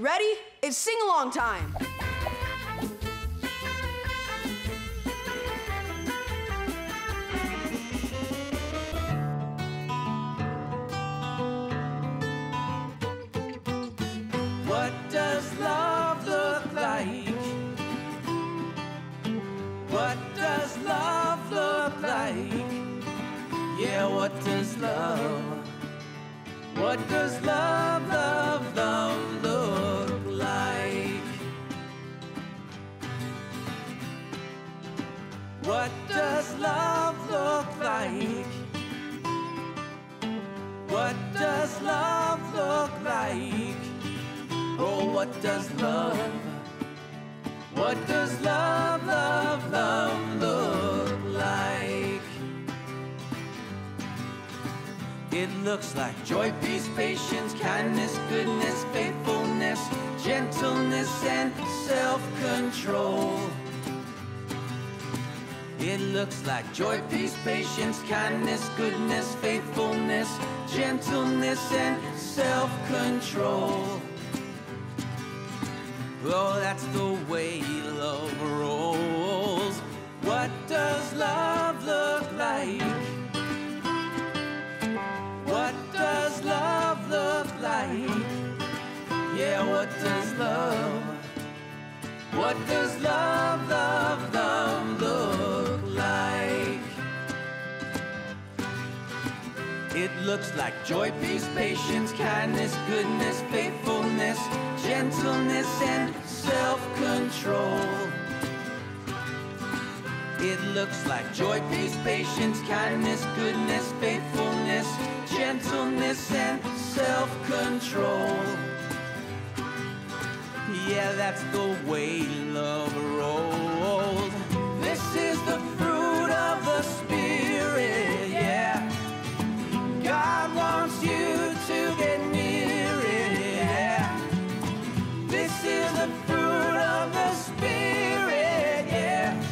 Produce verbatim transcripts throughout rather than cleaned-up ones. You ready? It's sing-along time. What does love look like? What does love look like? Yeah, what does love? What does love, love, love look like? What does love look like? What does love look like? Oh, what does love? What does love, love, love look like? It looks like joy, peace, patience, kindness, goodness, faithfulness, gentleness, and self-control. It looks like joy, peace, patience, kindness, goodness, faithfulness, gentleness, and self-control. Oh, that's the way love rolls. What does love look like? What does love look like? Yeah, what does love? What does love, love, love look like? It looks like joy, peace, patience, kindness, goodness, faithfulness, gentleness, and self-control. It looks like joy, peace, patience, kindness, goodness, faithfulness, gentleness, and self-control. Yeah, that's the way love rolls. This is the fruit of the Spirit, yeah. God wants you to get near it, yeah. This is the fruit of the Spirit, yeah.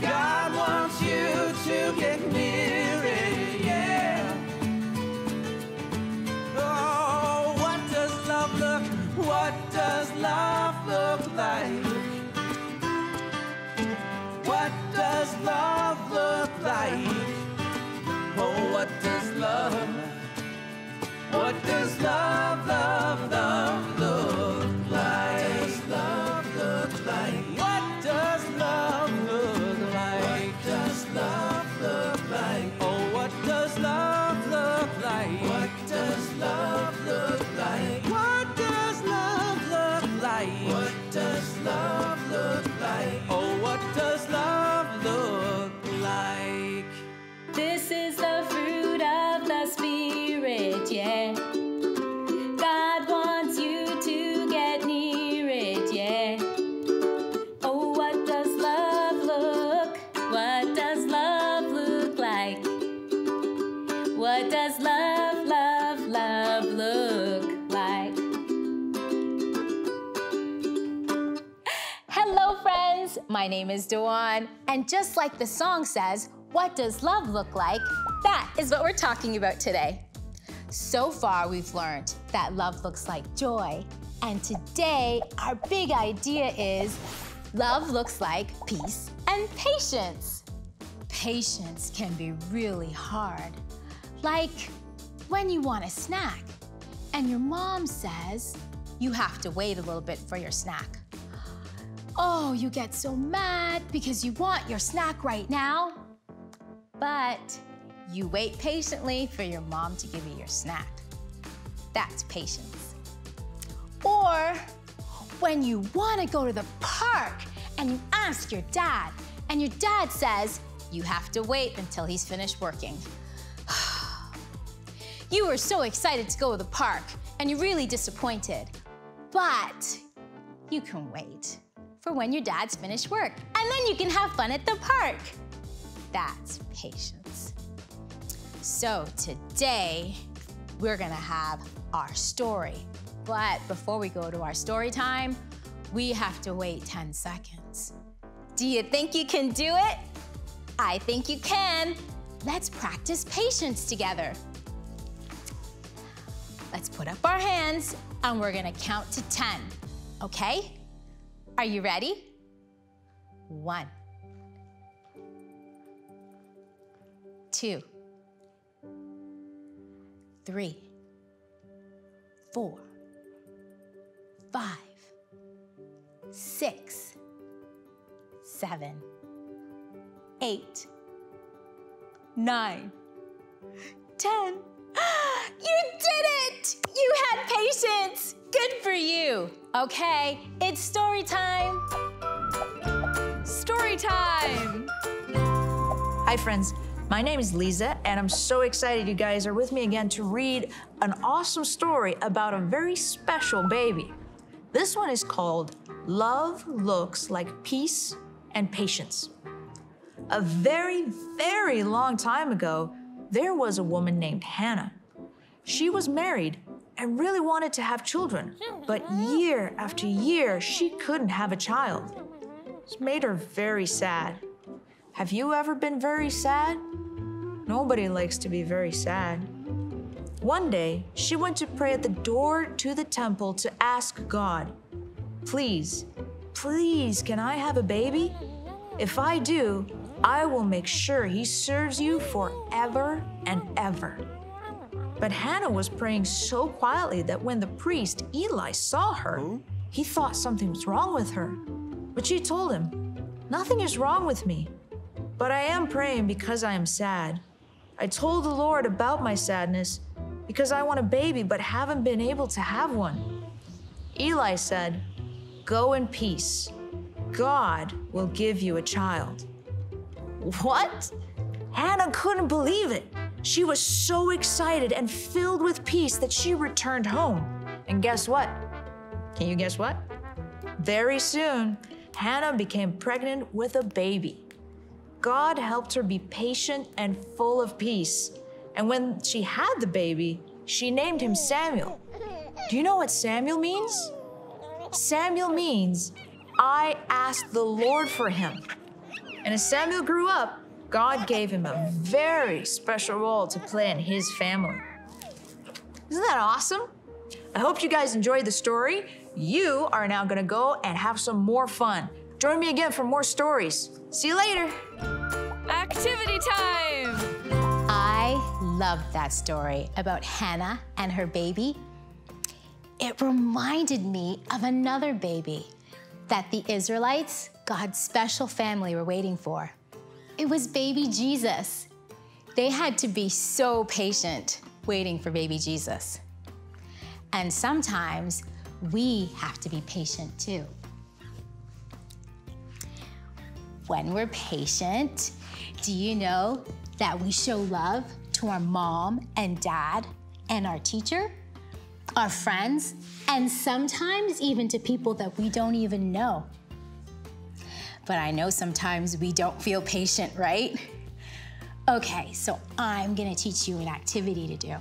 God wants you to get near it, yeah. Oh, what does love look? What does love look like? What does love look like? Oh, what does love, what does love, love, love look like? What does love look like? What does love look like? What does love look like? Oh, what does love look like? What does love look like? What does love look like? What does love look like? Oh, what does love look like? This is the fruit of the Spirit, yeah. God wants you to get near it, yeah. Oh, what does love look? What does love look like? What does love, love, love look like? Hello, friends. My name is Duann, and just like the song says, what does love look like? That is what we're talking about today. So far, we've learned that love looks like joy. And today, our big idea is love looks like peace and patience. Patience can be really hard. Like when you want a snack and your mom says you have to wait a little bit for your snack. Oh, you get so mad because you want your snack right now. But you wait patiently for your mom to give you your snack. That's patience. Or when you want to go to the park and you ask your dad, and your dad says you have to wait until he's finished working. You were so excited to go to the park and you're really disappointed, but you can wait for when your dad's finished work and then you can have fun at the park. That's patience. So today, we're gonna have our story. But before we go to our story time, we have to wait ten seconds. Do you think you can do it? I think you can. Let's practice patience together. let's put up our hands and we're gonna count to ten, okay? Are you ready? One, two, three, four, five, six, seven, eight, nine, ten. You did it! You had patience! Good for you! Okay, it's story time. Story time! Hi friends, my name is Lisa and I'm so excited you guys are with me again to read an awesome story about a very special baby. This one is called Love Looks Like Peace and Patience. A very, very long time ago, there was a woman named Hannah. She was married and really wanted to have children, but year after year, she couldn't have a child. It made her very sad. Have you ever been very sad? Nobody likes to be very sad. One day, she went to pray at the door to the temple to ask God, "Please, please, can I have a baby? If I do, I will make sure he serves you forever and ever." But Hannah was praying so quietly that when the priest, Eli, saw her, he thought something was wrong with her. But she told him, "Nothing is wrong with me, but I am praying because I am sad. I told the Lord about my sadness because I want a baby but haven't been able to have one." Eli said, "Go in peace. God will give you a child." What? Hannah couldn't believe it. She was so excited and filled with peace that she returned home. And guess what? Can you guess what? Very soon, Hannah became pregnant with a baby. God helped her be patient and full of peace. And when she had the baby, she named him Samuel. Do you know what Samuel means? Samuel means, "I asked the Lord for him." And as Samuel grew up, God gave him a very special role to play in his family. Isn't that awesome? I hope you guys enjoyed the story. You are now gonna go and have some more fun. Join me again for more stories. See you later. Activity time. I loved that story about Hannah and her baby. It reminded me of another baby that the Israelites, God's special family, were waiting for. It was baby Jesus. They had to be so patient waiting for baby Jesus. And sometimes we have to be patient too. When we're patient, do you know that we show love to our mom and dad and our teacher, our friends, and sometimes even to people that we don't even know? But I know sometimes we don't feel patient, right? Okay, so I'm gonna teach you an activity to do.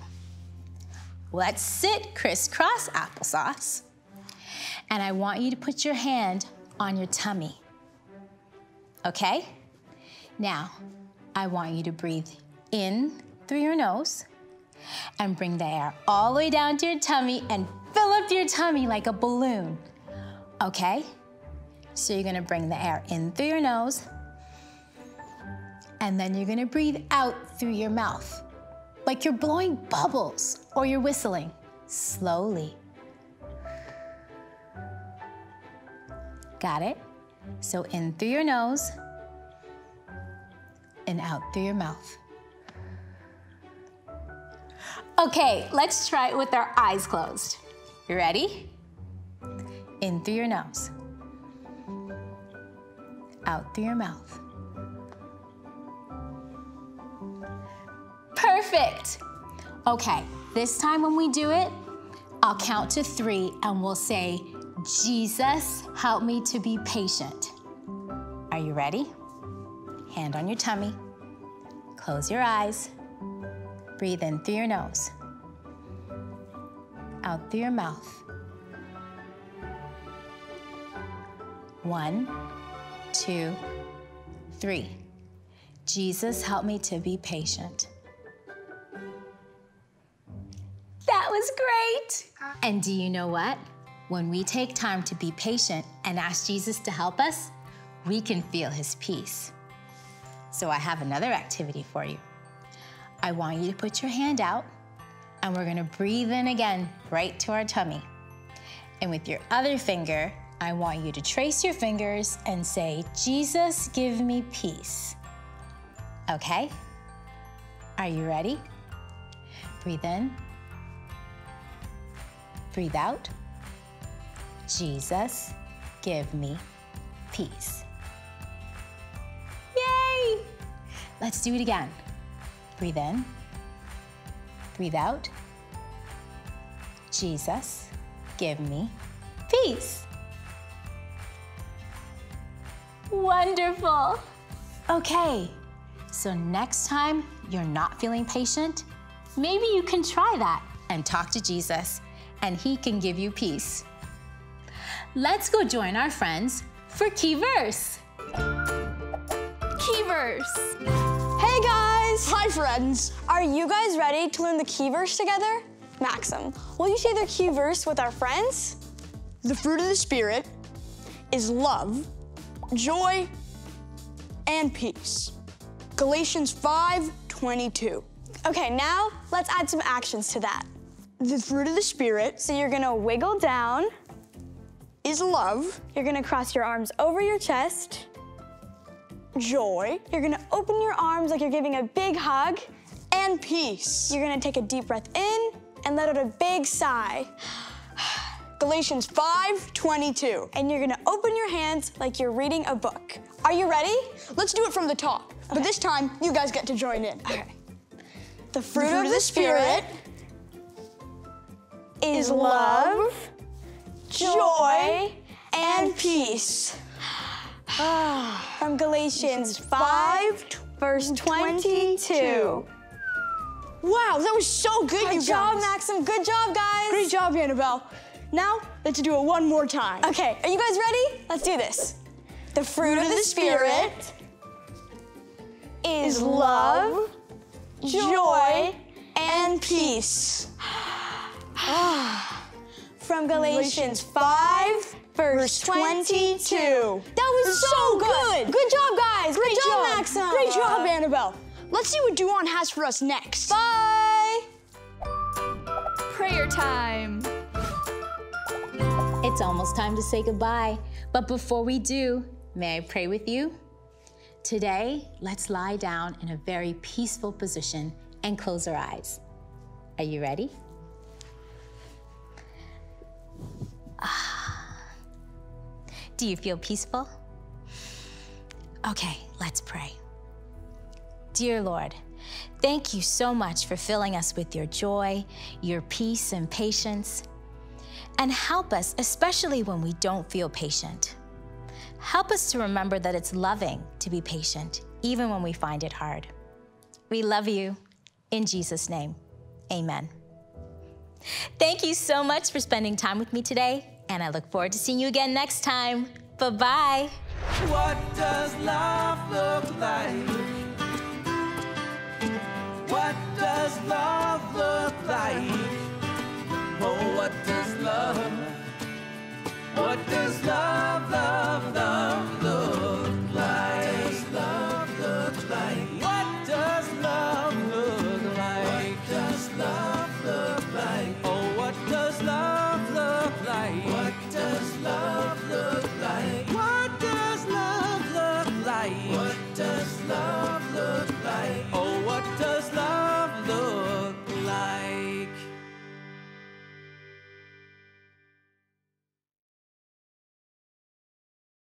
Let's sit crisscross applesauce, and I want you to put your hand on your tummy, okay? Now, I want you to breathe in through your nose and bring the air all the way down to your tummy and fill up your tummy like a balloon, okay? So you're gonna bring the air in through your nose, and then you're gonna breathe out through your mouth, like you're blowing bubbles or you're whistling, slowly. Got it? So in through your nose, and out through your mouth. Okay, let's try it with our eyes closed. You ready? In through your nose. Out through your mouth. Perfect. Okay, this time when we do it, I'll count to three and we'll say, "Jesus, help me to be patient." Are you ready? Hand on your tummy. Close your eyes. Breathe in through your nose. Out through your mouth. One, two, three. Jesus, help me to be patient. That was great. it. And do you know what? When we take time to be patient and ask Jesus to help us, we can feel his peace. So I have another activity for you. I want you to put your hand out, and we're gonna breathe in again, right to our tummy. And with your other finger, I want you to trace your fingers and say, Jesus, give me peace. Okay? Are you ready? Breathe in. Breathe out. Jesus, give me peace. Yay! Let's do it again. Breathe in. Breathe out. Jesus, give me peace. Wonderful. Okay, so next time you're not feeling patient, maybe you can try that and talk to Jesus, and he can give you peace. Let's go join our friends for Key Verse. Key Verse. Hey guys. Hi friends. Are you guys ready to learn the Key Verse together? Maxim, will you say the Key Verse with our friends? The fruit of the Spirit is love, joy, and peace. Galatians five twenty-two. Okay, now let's add some actions to that. The fruit of the Spirit, so you're gonna wiggle down, is love. You're gonna cross your arms over your chest. Joy, you're gonna open your arms like you're giving a big hug. And peace, you're gonna take a deep breath in and let out a big sigh. Galatians five twenty-two. And you're gonna open your hands like you're reading a book. Are you ready? Let's do it from the top. Okay. But this time, you guys get to join in. Okay. The fruit, the fruit of, of the Spirit, Spirit is love, joy, and peace. From Galatians five, verse twenty-two. Wow, that was so good, you guys. Good job, Maxim. Good job, guys. Great job, Annabelle. Now, let's do it one more time. Okay, are you guys ready? Let's do this. The fruit of the Spirit is love, joy, and peace. From Galatians five, verse twenty-two. That was so good. Good job, guys. Great job, Maxim. Great job, Annabelle. Let's see what Duann has for us next. Bye. Prayer time. It's almost time to say goodbye, but before we do, may I pray with you? Today, let's lie down in a very peaceful position and close our eyes. Are you ready? Ah. Do you feel peaceful? Okay, let's pray. Dear Lord, thank you so much for filling us with your joy, your peace and patience. And help us, especially when we don't feel patient. Help us to remember that it's loving to be patient, even when we find it hard. We love you. In Jesus' name, amen. Thank you so much for spending time with me today, and I look forward to seeing you again next time. Bye-bye. What does love look like? What does love look like? Oh, what does love, what does love